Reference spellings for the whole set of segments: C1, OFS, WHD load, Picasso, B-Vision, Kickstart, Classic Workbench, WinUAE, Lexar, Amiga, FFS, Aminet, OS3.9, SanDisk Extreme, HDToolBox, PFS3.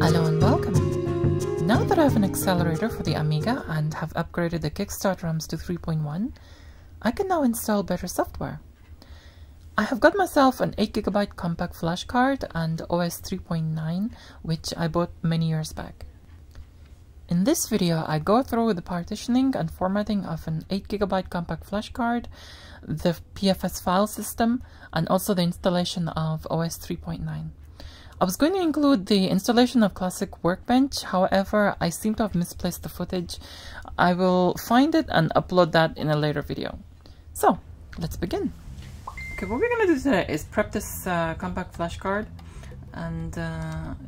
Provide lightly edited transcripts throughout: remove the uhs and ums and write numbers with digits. Hello and welcome! Now that I have an accelerator for the Amiga and have upgraded the Kickstart ROMs to 3.1, I can now install better software. I have got myself an 8GB compact flash card and OS 3.9, which I bought many years back. In this video, I go through the partitioning and formatting of an 8GB compact flash card, the PFS file system, and also the installation of OS 3.9. I was going to include the installation of Classic Workbench, however, I seem to have misplaced the footage. I will find it and upload that in a later video. So, let's begin. Okay, what we're going to do today is prep this compact flash card. And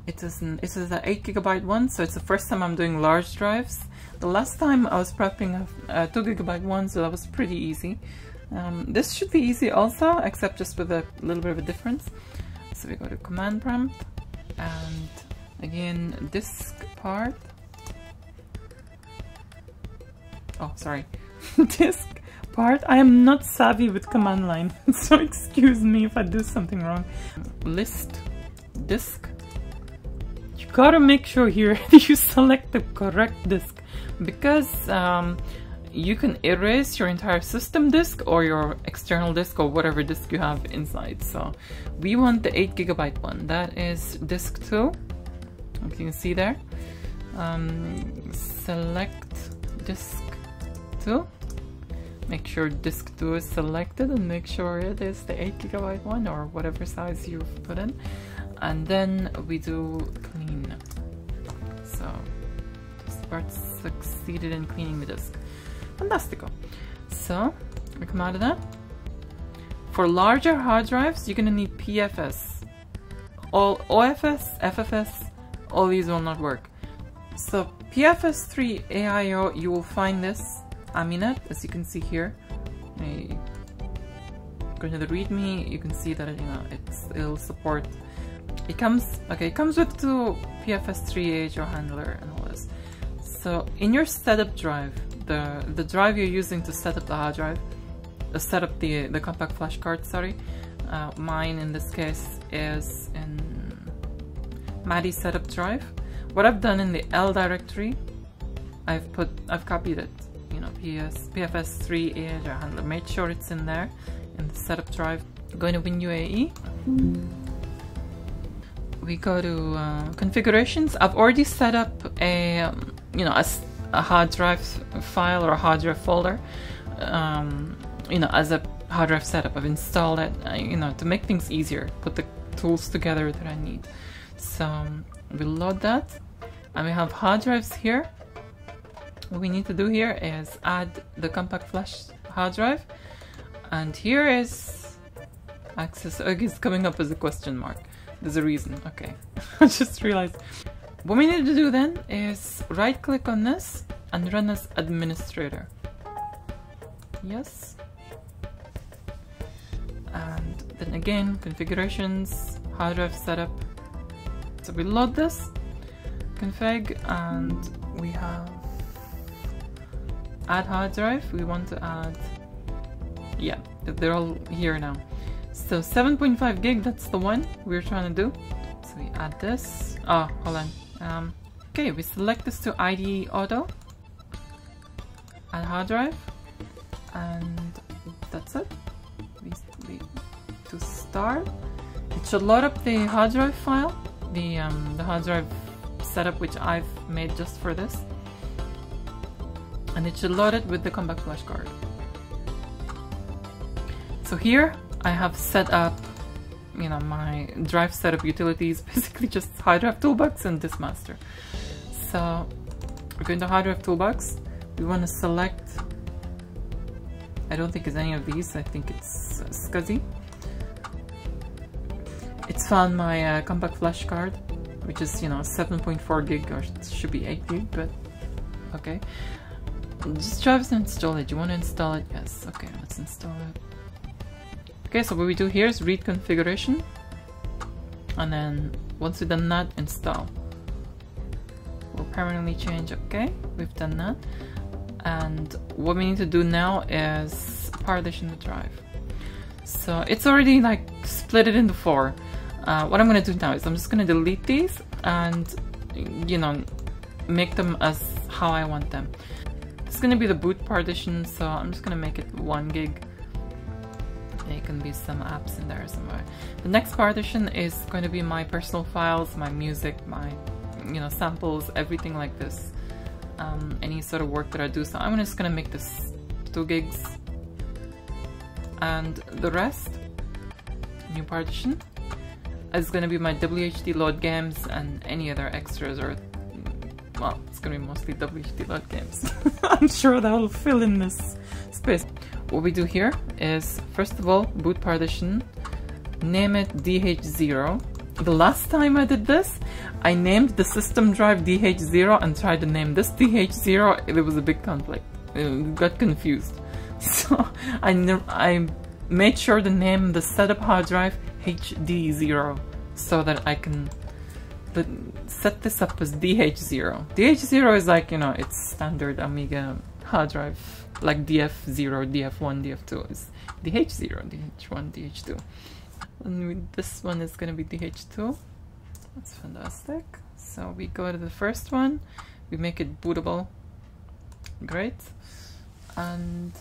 it is an 8GB one, so it's the first time I'm doing large drives. The last time I was prepping a 2GB one, so that was pretty easy. This should be easy also, except just with a little bit of a difference. So we go to command prompt, and again disk part. Oh, sorry, disk part. I am not savvy with command line, so excuse me if I do something wrong. List. Disk. You gotta make sure here that you select the correct disk, because you can erase your entire system disk or your external disk or whatever disk you have inside. So we want the 8GB one. That is disk 2. You can see there. Select disk 2. Make sure disk 2 is selected and make sure it is the 8GB one or whatever size you've put in. And then we do clean. So this part succeeded in cleaning the disk. Fantastico. So we come out of that. For larger hard drives, you're gonna need PFS. All OFS, FFS, all these will not work. So PFS3 AIO, you will find this Aminet, as you can see here. Go to the README. You can see that it'll support. It comes with two PFS3 AHO handler and all this. So in your setup drive, the drive you're using to set up the hard drive, set up the compact flash card, sorry. Mine in this case is in Maddie's setup drive. What I've done in the L directory, I've copied it. You know, PFS3 AHO handler. Made sure it's in there in the setup drive. Going to WinUAE. We go to configurations. I've already set up a hard drive file or a hard drive folder, as a hard drive setup. I've installed it, to make things easier, put the tools together that I need. So we load that, and we have hard drives here. What we need to do here is add the compact flash hard drive, and here is access. Is coming up as a question mark. There's a reason, okay. I just realized. What we need to do then is right click on this and run as administrator. Yes. And then again, configurations, hard drive setup. So we load this, config, and we have add hard drive. We want to add, yeah, they're all here now. So 7.5 gig, that's the one we're trying to do. So we add this. Oh, hold on. Okay, we select this to IDE auto. Add hard drive. And that's it. We do start. It should load up the hard drive file, the hard drive setup which I've made just for this. And it should load it with the compact flash card. So here, I have set up, my drive setup utilities, basically just hard drive toolbox and disk master. So we're going to hard drive toolbox. We want to select. I don't think it's any of these. I think it's SCSI. It's found my compact flash card, which is 7.4 gig or it should be 8 gig, but okay. Just drives and install it. You want to install it? Yes. Okay, let's install it. Okay, so what we do here is read configuration, and then once we've done that, install. We'll permanently change, okay, we've done that. And what we need to do now is partition the drive. So it's already like split it into four. What I'm gonna do now is I'm just gonna delete these and, you know, make them as how I want them. It's gonna be the boot partition, so I'm just gonna make it 1 gig. There can be some apps in there somewhere. The next partition is going to be my personal files, my music, my, you know, samples, everything like this. Any sort of work that I do. So I'm just gonna make this 2 gigs. And the rest, new partition, is gonna be my WHD load games and any other extras, or, well, it's gonna be mostly WHD load games. I'm sure that'll fill in this space. What we do here is, first of all, boot partition, name it DH0. The last time I did this, I named the system drive DH0 and tried to name this DH0. It was a big conflict. It got confused. So I made sure to name the setup hard drive HD0 so that I can set this up as DH0. DH0 is like, you know, it's standard Amiga hard drive. Like DF0, DF1, DF2 is DH0, DH1, DH2. And this one is going to be DH2. That's fantastic. So we go to the first one, we make it bootable. Great. And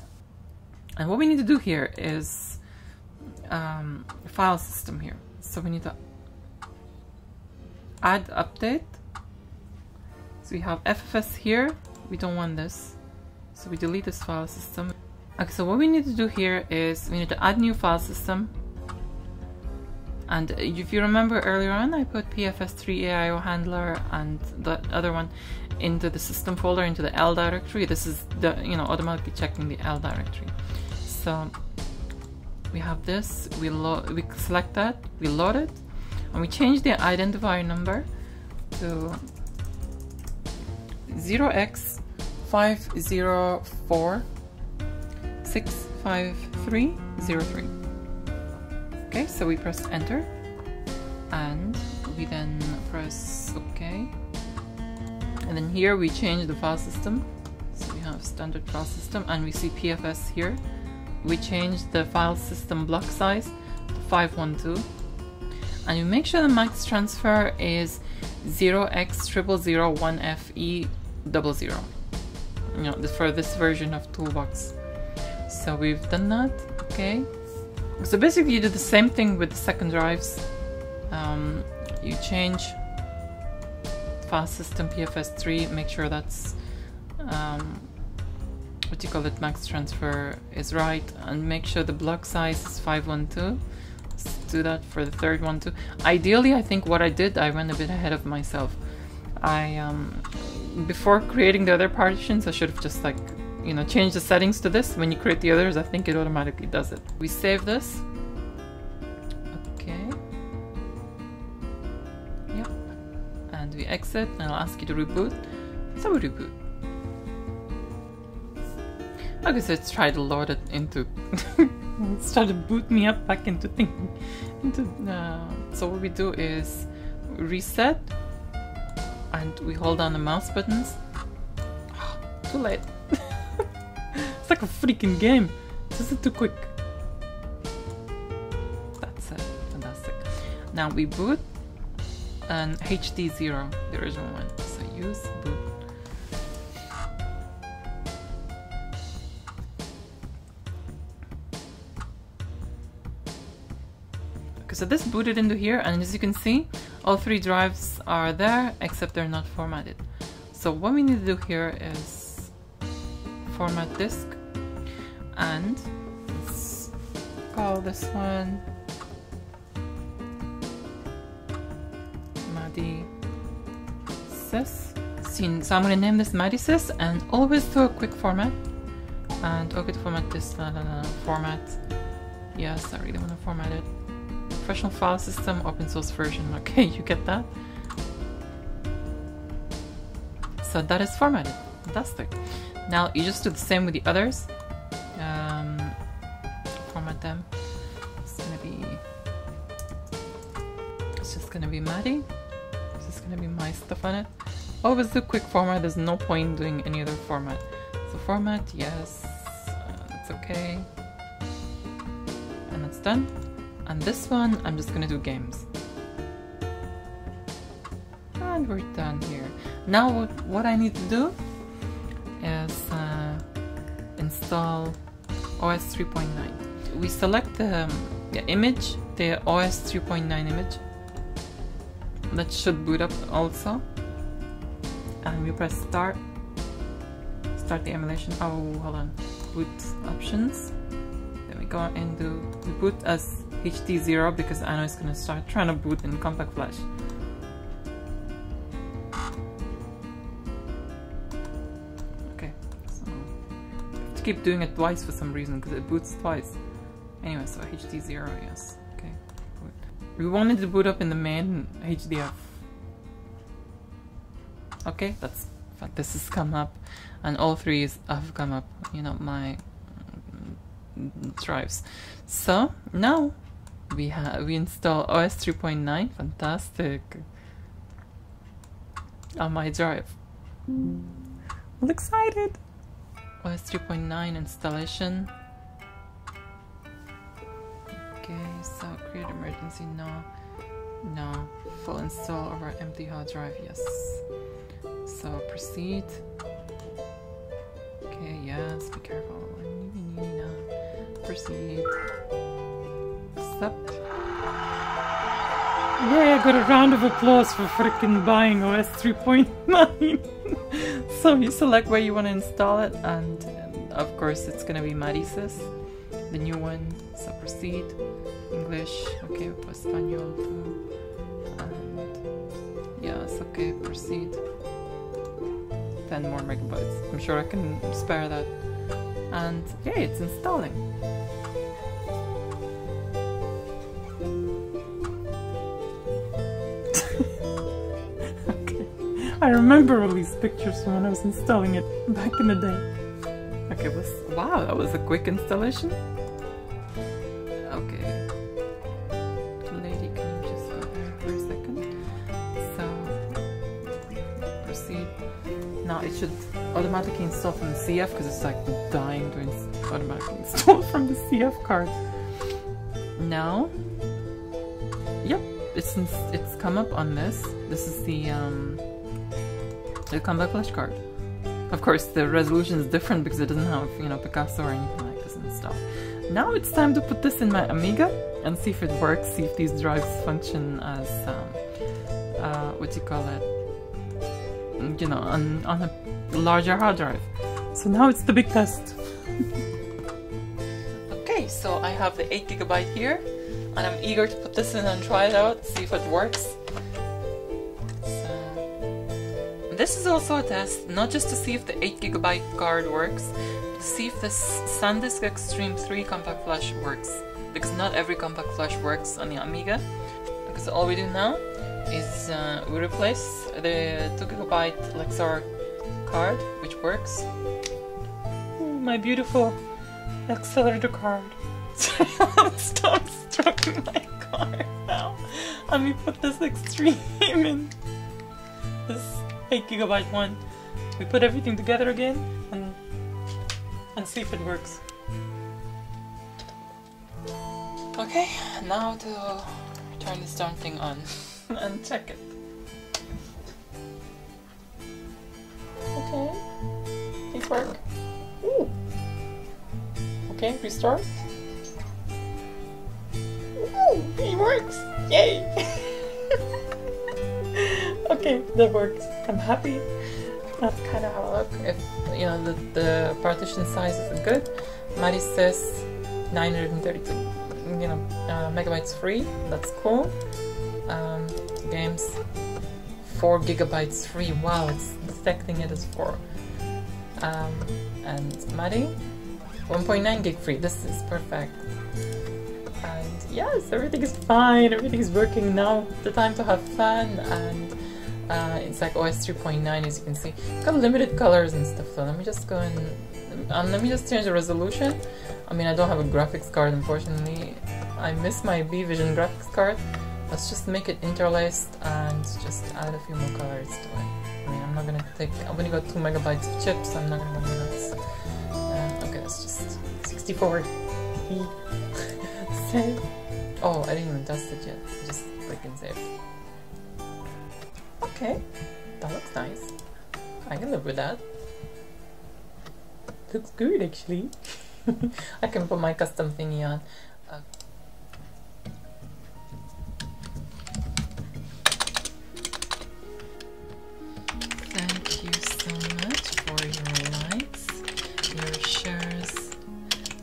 what we need to do here is file system here. So we need to add update. So we have FFS here. We don't want this. So we delete this file system. Okay, so what we need to do here is we need to add new file system. And if you remember earlier on, I put PFS3 AIO handler and the other one into the system folder, into the L directory. This is the, you know, automatically checking the L directory. So we have this, we select that, we load it, and we change the identifier number to 0x. 504-65303. Okay, so we press enter and we then press OK. And then here we change the file system. So we have standard file system and we see PFS here. We change the file system block size to 512. And you make sure the max transfer is 0x0001FE00. You know, for this version of Toolbox. So we've done that, okay. So basically you do the same thing with the second drives. You change file system PFS3, make sure that's, what you call it, max transfer is right, and make sure the block size is 512. Let's do that for the third one too. Ideally, I think what I did, I went a bit ahead of myself. Before creating the other partitions, I should have just, like, you know, changed the settings to this. When you create the others, I think it automatically does it. We save this. Okay. Yep. And we exit, and I'll ask you to reboot. So we reboot. Okay, so let's try to load it into... It's trying to boot me up back into thinking. So what we do is reset. And we hold down the mouse buttons. Oh, too late. It's like a freaking game. This is too quick. That's it. Fantastic. Now we boot and HD0, the original one. So use boot. Okay, so this booted into here, and as you can see, all three drives are there, except they're not formatted. So what we need to do here is format disk, and let's call this one MadiSys. So I'm going to name this MadiSys, and always do a quick format. And okay, to format this, format. Yes, I really want to format it. Professional file system, open source version. Okay, you get that. So that is formatted. Fantastic. Now you just do the same with the others. Format them. It's just gonna be Maddie. It's just gonna be my stuff on it. Always do quick format. There's no point in doing any other format. So format, yes, that's okay. done. And this one, I'm just gonna do games. And we're done here. Now what I need to do is install OS 3.9. We select the image, the OS 3.9 image. That should boot up also. And we press start. Start the emulation. Oh, hold on. Boot options. Then we go into boot as HT0 because I know it's gonna start trying to boot in Compact Flash. Okay, so I have to keep doing it twice for some reason because it boots twice. Anyway, so HT0, yes. Okay, good. We wanted to boot up in the main HDF. Okay, that's fun. This has come up, and all three have come up. You know my drives. So now we install OS 3.9. Fantastic. On my drive. I'm excited. OS 3.9 installation. Okay, so create emergency. No, no. Full install over empty hard drive. Yes. So proceed. Okay, yes, be careful. Proceed. Accept. Yeah, I got a round of applause for freaking buying OS 3.9. So you select where you want to install it, and of course it's gonna be Marices, the new one. So proceed. English. Okay, Espanol too. And yes, okay, proceed. 10 more megabytes. I'm sure I can spare that. And yeah, it's installing. Okay. I remember all these pictures from when I was installing it back in the day. Okay, wow, that was a quick installation. Okay. Lady, can you just go there for a second? So, proceed. Now it should automatically install from the CF because it's like dying to automatically install from the CF card. Now, yep, it's come up on this. This is the Compact Flash card. Of course, the resolution is different because it doesn't have, you know, Picasso or anything like this and stuff. Now it's time to put this in my Amiga and see if it works. See if these drives function as what you call it. You know, on a larger hard drive. So now it's the big test. Okay, so I have the 8 GB here, and I'm eager to put this in and try it out, see if it works. So, this is also a test, not just to see if the 8 GB card works, but to see if the SanDisk Extreme 3 Compact Flash works, because not every Compact Flash works on the Amiga. Because all we do now is we replace the 2 GB Lexar card, which works. Ooh, my beautiful accelerator card. Stop stroking my card now. And we put this Extreme in, this 8 GB one. We put everything together again and see if it works. Okay, now to turn this darn thing on. And check it. Okay. It worked. Ooh. Okay, restart. Ooh, it works! Yay! Okay, that works. I'm happy. That's kind of how I look. If you know the partition size isn't good, Mari says 932. You know, megabytes free. That's cool. Games 4 GB free. Wow, it's detecting it as 4. And Mari 1.9 gig free. This is perfect. And yes, everything is fine. Everything is working now. The time to have fun. And it's like OS 3.9, as you can see. It's got limited colors and stuff. So let me just go and let me just change the resolution. I mean, I don't have a graphics card, unfortunately. I miss my B-Vision graphics card. Let's just make it interlaced and just add a few more colors to it. I mean, I'm not gonna take. I've only got 2 MB of chips. I'm not gonna go nuts. Okay, that's just 64. Okay. Oh, I didn't even dust it yet. Just click and save. Okay. That looks nice. I can live with that. Looks good, actually. I can put my custom thingy on. Thank you so much for your likes, your shares,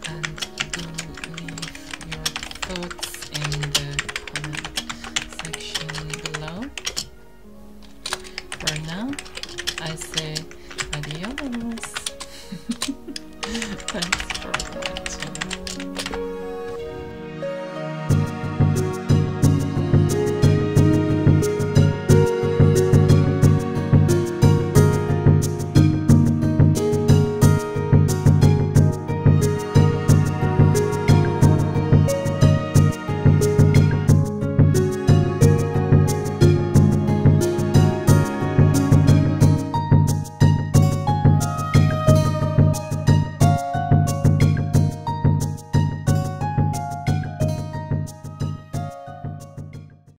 and do leave your thoughts in